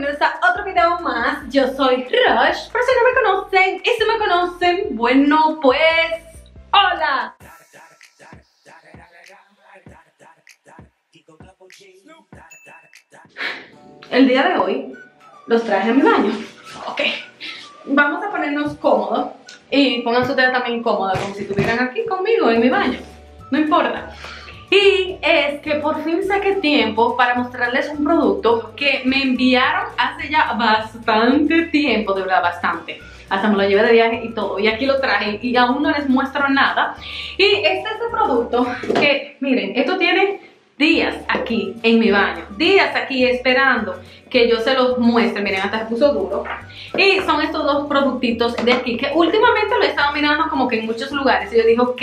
bienvenidos a otro video más. Yo soy Rush. Por si no me conocen, y si me conocen, bueno pues, ¡hola! El día de hoy los traje a mi baño. Ok, vamos a ponernos cómodos. Y pónganse ustedes también cómodas, como si estuvieran aquí conmigo en mi baño, no importa. Y es que por fin saqué tiempo para mostrarles un producto que me enviaron hace ya bastante tiempo, de verdad, bastante. Hasta me lo llevé de viaje y todo, y aquí lo traje y aún no les muestro nada. Y este es el producto que, miren, esto tiene días aquí en mi baño, días aquí esperando que yo se los muestre. Miren, hasta se puso duro. Y son estos dos productitos de aquí que últimamente lo he estado mirando como que en muchos lugares, y yo dije, ok,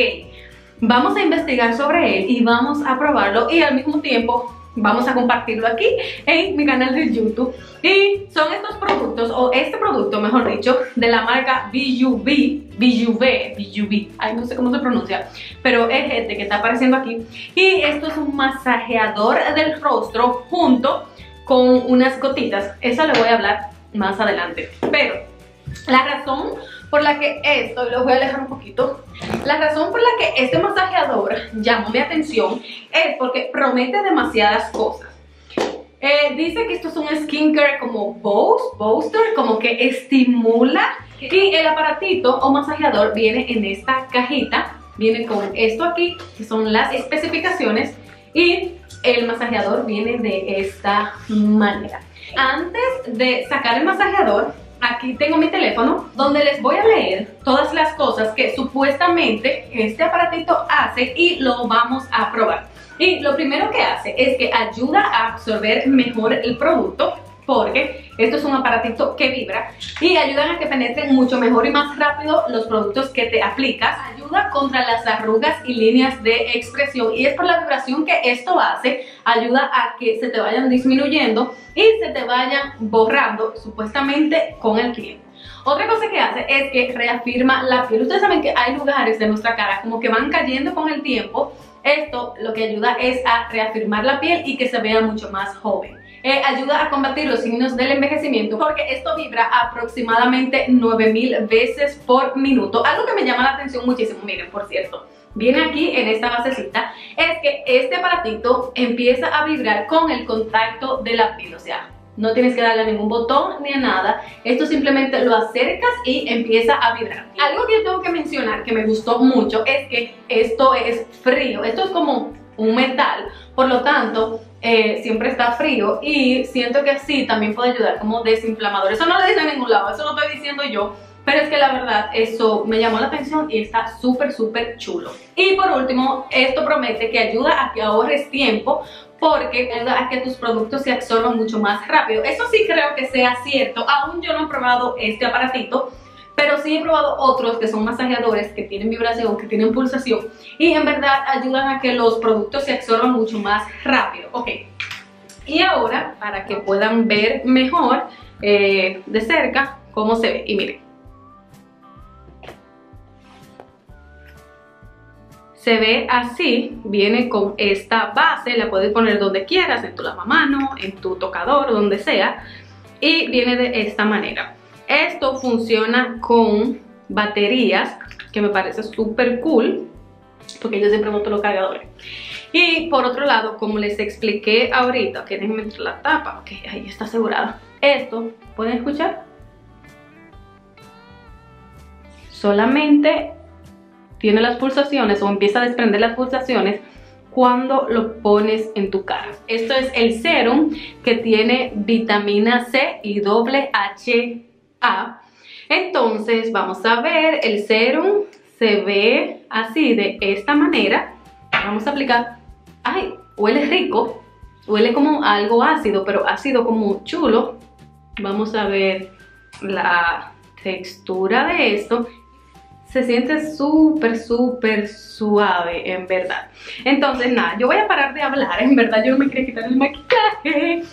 vamos a investigar sobre él y vamos a probarlo, y al mismo tiempo vamos a compartirlo aquí en mi canal de YouTube. Y son estos productos, o este producto mejor dicho, de la marca VIJUVE, ay, no sé cómo se pronuncia, pero es este que está apareciendo aquí. Y esto es un masajeador del rostro junto con unas gotitas. Eso le voy a hablar más adelante, pero la razón por la que esto, los voy a alejar un poquito, la razón por la que este masajeador llamó mi atención es porque promete demasiadas cosas. Dice que esto es un skincare como booster, como que estimula. Y el aparatito o masajeador viene en esta cajita, viene con esto aquí, que son las especificaciones, y el masajeador viene de esta manera. Antes de sacar el masajeador, aquí tengo mi teléfono, donde les voy a leer todas las cosas que supuestamente este aparatito hace y lo vamos a probar. Y lo primero que hace es que ayuda a absorber mejor el producto, porque esto es un aparatito que vibra, y ayudan a que penetren mucho mejor y más rápido los productos que te aplicas. Ayuda contra las arrugas y líneas de expresión, y es por la vibración que esto hace, ayuda a que se te vayan disminuyendo y se te vayan borrando supuestamente con el tiempo. Otra cosa que hace es que reafirma la piel. Ustedes saben que hay lugares de nuestra cara como que van cayendo con el tiempo. Esto lo que ayuda es a reafirmar la piel y que se vea mucho más joven. Ayuda a combatir los signos del envejecimiento, porque esto vibra aproximadamente 9000 veces por minuto. Algo que me llama la atención muchísimo, miren, por cierto, viene aquí en esta basecita, es que este aparatito empieza a vibrar con el contacto de la piel. O sea, no tienes que darle a ningún botón ni a nada, esto simplemente lo acercas y empieza a vibrar. Algo que yo tengo que mencionar que me gustó mucho es que esto es frío, esto es como un metal, por lo tanto siempre está frío, y siento que así también puede ayudar como desinflamador. Eso no lo dice en ningún lado, eso lo estoy diciendo yo, pero es que la verdad eso me llamó la atención y está súper chulo. Y por último, esto promete que ayuda a que ahorres tiempo, porque ayuda a que tus productos se absorban mucho más rápido. Eso sí creo que sea cierto, aún yo no he probado este aparatito, pero sí he probado otros que son masajeadores, que tienen vibración, que tienen pulsación, y en verdad ayudan a que los productos se absorban mucho más rápido. Ok, y ahora, para que puedan ver mejor de cerca cómo se ve, y miren, se ve así. Viene con esta base, la puedes poner donde quieras, en tu lavamanos, en tu tocador, donde sea, y viene de esta manera. Esto funciona con baterías, que me parece súper cool, porque yo siempre monto los cargadores. Y por otro lado, como les expliqué ahorita, ok, déjenme entrar la tapa, ok, ahí está asegurada. Esto, ¿pueden escuchar? Solamente tiene las pulsaciones, o empieza a desprender las pulsaciones, cuando lo pones en tu cara. Esto es el serum que tiene vitamina C y DHA. Entonces vamos a ver, el serum se ve así, de esta manera. Vamos a aplicar. Ay, huele rico, huele como algo ácido, pero ácido como chulo. Vamos a ver la textura de esto. Se siente súper suave, en verdad. Entonces nada, yo voy a parar de hablar, en verdad yo no me quería quitar el maquillaje,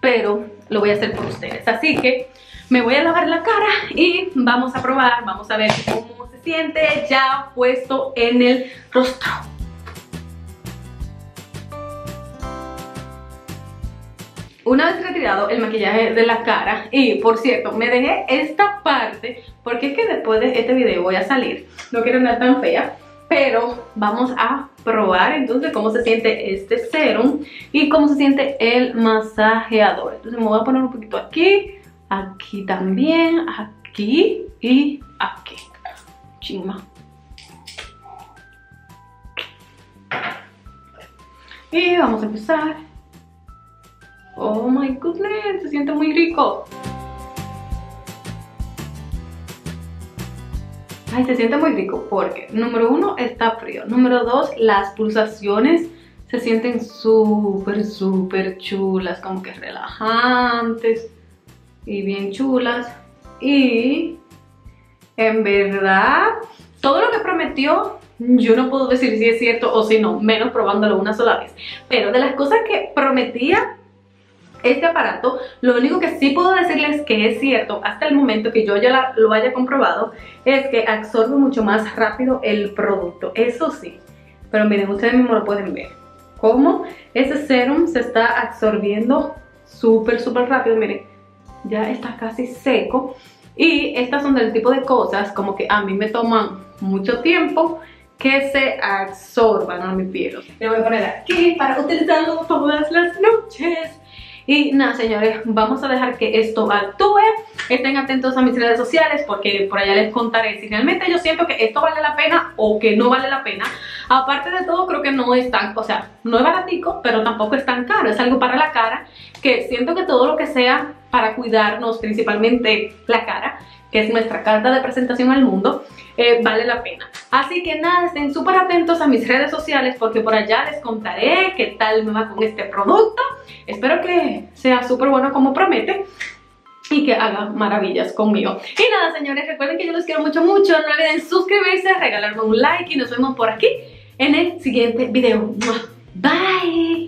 pero lo voy a hacer por ustedes. Así que me voy a lavar la cara y vamos a probar, vamos a ver cómo se siente ya puesto en el rostro. Una vez retirado el maquillaje de la cara, y por cierto, me dejé esta parte porque es que después de este video voy a salir, no quiero andar tan fea, pero vamos a probar entonces cómo se siente este serum y cómo se siente el masajeador. Entonces me voy a poner un poquito aquí, aquí también, aquí y aquí. Chima. Y vamos a empezar. Oh my goodness, se siente muy rico. Ay, se siente muy rico porque, número uno, está frío. Número dos, las pulsaciones se sienten súper, súper chulas, como que relajantes y bien chulas. Y en verdad, todo lo que prometió, yo no puedo decir si es cierto o si no, menos probándolo una sola vez. Pero de las cosas que prometía este aparato, lo único que sí puedo decirles que es cierto, hasta el momento que yo ya lo haya comprobado, es que absorbe mucho más rápido el producto, eso sí. Pero miren, ustedes mismos lo pueden ver, cómo ese serum se está absorbiendo súper, súper rápido. Miren, ya está casi seco. Y estas son del tipo de cosas como que a mí me toman mucho tiempo que se absorban a mi piel. Le voy a poner aquí para utilizarlo todas las noches. Y nada, señores, vamos a dejar que esto actúe. Estén atentos a mis redes sociales porque por allá les contaré si realmente yo siento que esto vale la pena o que no vale la pena. Aparte de todo, creo que no es tan, o sea, no es baratico, pero tampoco es tan caro. Es algo para la cara que siento que todo lo que sea para cuidarnos, principalmente la cara, que es nuestra carta de presentación al mundo, vale la pena. Así que nada, estén súper atentos a mis redes sociales porque por allá les contaré qué tal me va con este producto. Espero que sea súper bueno como promete y que haga maravillas conmigo. Y nada, señores, recuerden que yo los quiero mucho, mucho. No olviden suscribirse, regalarme un like y nos vemos por aquí en el siguiente video. Bye.